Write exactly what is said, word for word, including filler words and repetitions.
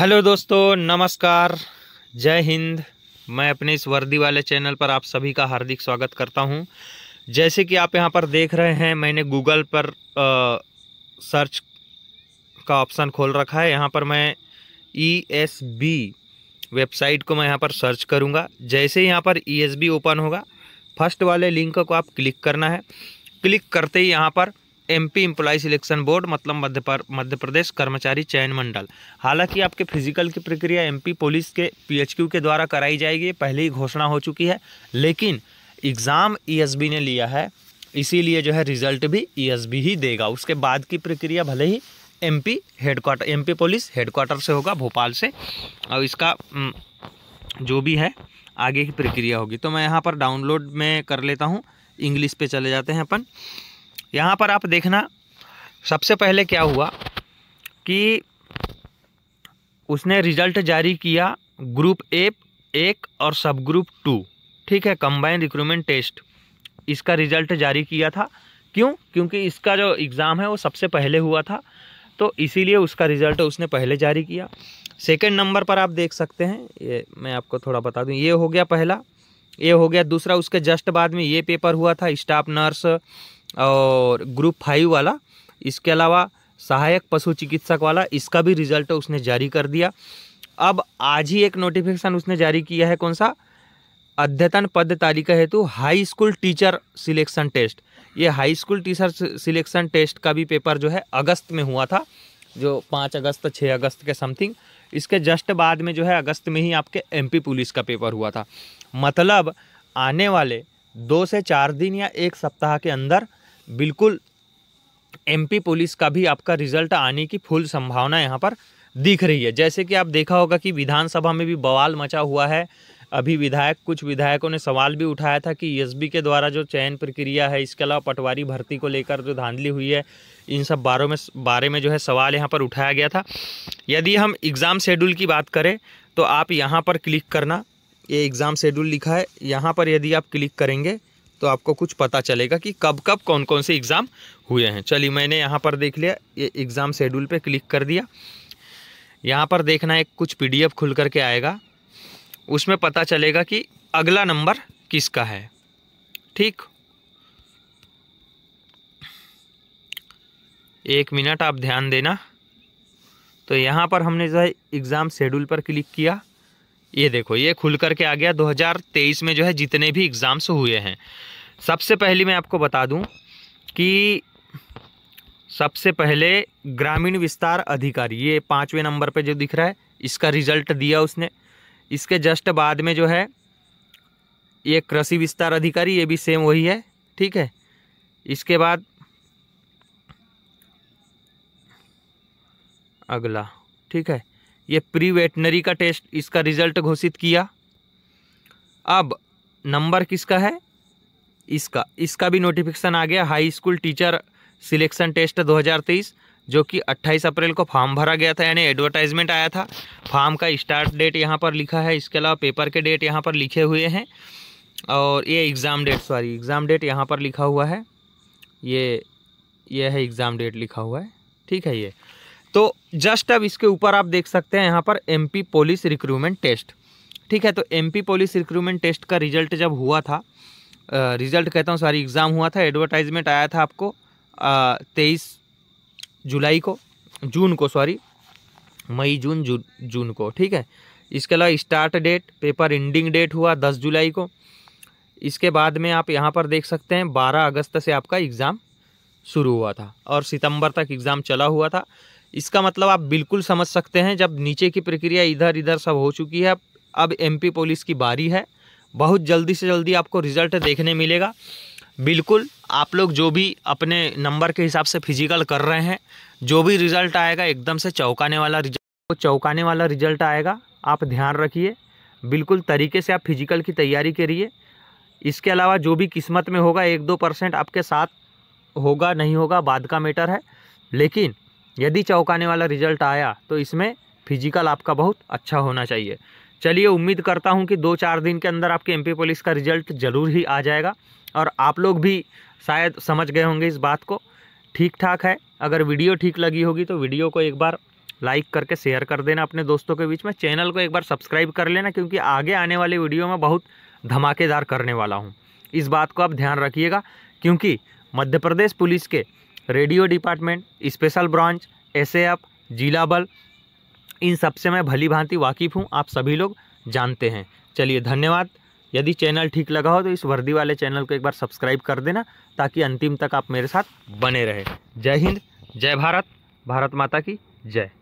Hello दोस्तों, नमस्कार, जय हिंद। मैं अपने इस वर्दी वाले चैनल पर आप सभी का हार्दिक स्वागत करता हूं। जैसे कि आप यहां पर देख रहे हैं, मैंने गूगल पर आ, सर्च का ऑप्शन खोल रखा है। यहां पर मैं ई एस बी वेबसाइट को मैं यहां पर सर्च करूंगा। जैसे यहां पर ई एस बी ओपन होगा, फर्स्ट वाले लिंक को आप क्लिक करना है। क्लिक करते ही यहाँ पर एमपी एम्प्लॉय सिलेक्शन बोर्ड मतलब मध्य पर मध्य प्रदेश कर्मचारी चयन मंडल। हालांकि आपके फिजिकल की प्रक्रिया एमपी पुलिस के पी एच क्यू के द्वारा कराई जाएगी, पहले ही घोषणा हो चुकी है, लेकिन एग्ज़ाम ई एस बी ने लिया है, इसीलिए जो है रिजल्ट भी ई एस बी ही देगा। उसके बाद की प्रक्रिया भले ही MP headquarter MP police headquarter से होगा, भोपाल से, और इसका जो भी है आगे की प्रक्रिया होगी। तो मैं यहाँ पर डाउनलोड में कर लेता हूँ, इंग्लिश पर चले जाते हैं अपन। यहाँ पर आप देखना, सबसे पहले क्या हुआ कि उसने रिजल्ट जारी किया, ग्रुप ए एक और सब ग्रुप टू, ठीक है, कंबाइन रिक्रूटमेंट टेस्ट, इसका रिजल्ट जारी किया था। क्यों? क्योंकि इसका जो एग्ज़ाम है वो सबसे पहले हुआ था, तो इसीलिए उसका रिज़ल्ट उसने पहले जारी किया। सेकंड नंबर पर आप देख सकते हैं, ये मैं आपको थोड़ा बता दूं, ये हो गया पहला, ये हो गया दूसरा, उसके जस्ट बाद में ये पेपर हुआ था, स्टाफ नर्स और ग्रुप फाइव वाला। इसके अलावा सहायक पशु चिकित्सक वाला, इसका भी रिजल्ट उसने जारी कर दिया। अब आज ही एक नोटिफिकेशन उसने जारी किया है, कौन सा? अद्यतन पद तालिका हेतु high school teacher selection test. ये high school teacher selection test का भी पेपर जो है अगस्त में हुआ था, जो पाँच अगस्त छः अगस्त के समथिंग। इसके जस्ट बाद में जो है अगस्त में ही आपके एमपी पुलिस का पेपर हुआ था। मतलब आने वाले दो से चार दिन या एक सप्ताह के अंदर बिल्कुल एमपी पुलिस का भी आपका रिजल्ट आने की फुल संभावना यहाँ पर दिख रही है। जैसे कि आप देखा होगा कि विधानसभा में भी बवाल मचा हुआ है। अभी विधायक कुछ विधायकों ने सवाल भी उठाया था कि ई एस बी के द्वारा जो चयन प्रक्रिया है, इसके अलावा पटवारी भर्ती को लेकर जो धांधली हुई है, इन सब बारों में बारे में जो है सवाल यहाँ पर उठाया गया था। यदि हम एग्ज़ाम शेड्यूल की बात करें तो आप यहाँ पर क्लिक करना, ये एग्ज़ाम शेड्यूल लिखा है, यहाँ पर यदि आप क्लिक करेंगे तो आपको कुछ पता चलेगा कि कब कब कौन कौन से एग्ज़ाम हुए हैं। चलिए, मैंने यहाँ पर देख लिया, ये एग्ज़ाम शेड्यूल पे क्लिक कर दिया। यहाँ पर देखना एक कुछ पी डी एफ खुल करके आएगा, उसमें पता चलेगा कि अगला नंबर किसका है, ठीक। एक मिनट आप ध्यान देना। तो यहाँ पर हमने जो है एग्ज़ाम शेड्यूल पर क्लिक किया, ये देखो ये खुल करके आ गया दो हज़ार तेईस में जो है जितने भी एग्ज़ाम्स हुए हैं। सबसे पहले मैं आपको बता दूं कि सबसे पहले ग्रामीण विस्तार अधिकारी, ये पाँचवें नंबर पे जो दिख रहा है, इसका रिज़ल्ट दिया उसने। इसके जस्ट बाद में जो है ये कृषि विस्तार अधिकारी, ये भी सेम वही है, ठीक है। इसके बाद अगला, ठीक है, ये प्री वेटनरी का टेस्ट, इसका रिजल्ट घोषित किया। अब नंबर किसका है? इसका इसका भी नोटिफिकेशन आ गया, high school teacher selection test दो हज़ार तेईस, जो कि अट्ठाईस अप्रैल को फॉर्म भरा गया था, यानी एडवर्टाइजमेंट आया था। फॉर्म का स्टार्ट डेट यहाँ पर लिखा है, इसके अलावा पेपर के डेट यहाँ पर लिखे हुए हैं, और ये exam date, sorry exam date यहाँ पर लिखा हुआ है, ये ये है एग्ज़ाम डेट लिखा हुआ है, ठीक है। ये तो जस्ट अब इसके ऊपर आप देख सकते हैं यहाँ पर एमपी पुलिस रिक्रूटमेंट टेस्ट, ठीक है। तो एमपी पुलिस रिक्रूटमेंट टेस्ट का रिजल्ट जब हुआ था, रिज़ल्ट कहता हूँ सॉरी एग्ज़ाम हुआ था, एडवर्टाइजमेंट आया था आपको तेईस जुलाई को जून को सॉरी मई जून जू, जून को, ठीक है। इसके अलावा start date, paper ending date हुआ दस जुलाई को। इसके बाद में आप यहाँ पर देख सकते हैं बारह अगस्त से आपका एग्ज़ाम शुरू हुआ था और सितंबर तक एग्ज़ाम चला हुआ था। इसका मतलब आप बिल्कुल समझ सकते हैं, जब नीचे की प्रक्रिया इधर इधर सब हो चुकी है, अब एमपी पुलिस की बारी है। बहुत जल्दी से जल्दी आपको रिज़ल्ट देखने मिलेगा। बिल्कुल आप लोग जो भी अपने नंबर के हिसाब से फिजिकल कर रहे हैं, जो भी रिज़ल्ट आएगा एकदम से चौंकाने वाला रिजल्ट चौंकाने वाला रिज़ल्ट आएगा, आप ध्यान रखिए। बिल्कुल तरीके से आप फिजिकल की तैयारी करिए। इसके अलावा जो भी किस्मत में होगा, एक दो परसेंट आपके साथ होगा नहीं होगा बाद का मैटर है, लेकिन यदि चौंकाने वाला रिजल्ट आया तो इसमें फिजिकल आपका बहुत अच्छा होना चाहिए। चलिए, उम्मीद करता हूं कि दो चार दिन के अंदर आपके एमपी पुलिस का रिजल्ट ज़रूर ही आ जाएगा, और आप लोग भी शायद समझ गए होंगे इस बात को, ठीक ठाक है। अगर वीडियो ठीक लगी होगी तो वीडियो को एक बार लाइक करके शेयर कर देना अपने दोस्तों के बीच में। चैनल को एक बार सब्सक्राइब कर लेना, क्योंकि आगे आने वाले वीडियो में बहुत धमाकेदार करने वाला हूँ। इस बात को आप ध्यान रखिएगा, क्योंकि मध्य प्रदेश पुलिस के radio department, special branch, S A F, जिला बल, इन सब से मैं भली भांति वाकिफ़ हूँ, आप सभी लोग जानते हैं। चलिए धन्यवाद। यदि चैनल ठीक लगा हो तो इस वर्दी वाले चैनल को एक बार सब्सक्राइब कर देना, ताकि अंतिम तक आप मेरे साथ बने रहे। जय हिंद, जय भारत, भारत माता की जय।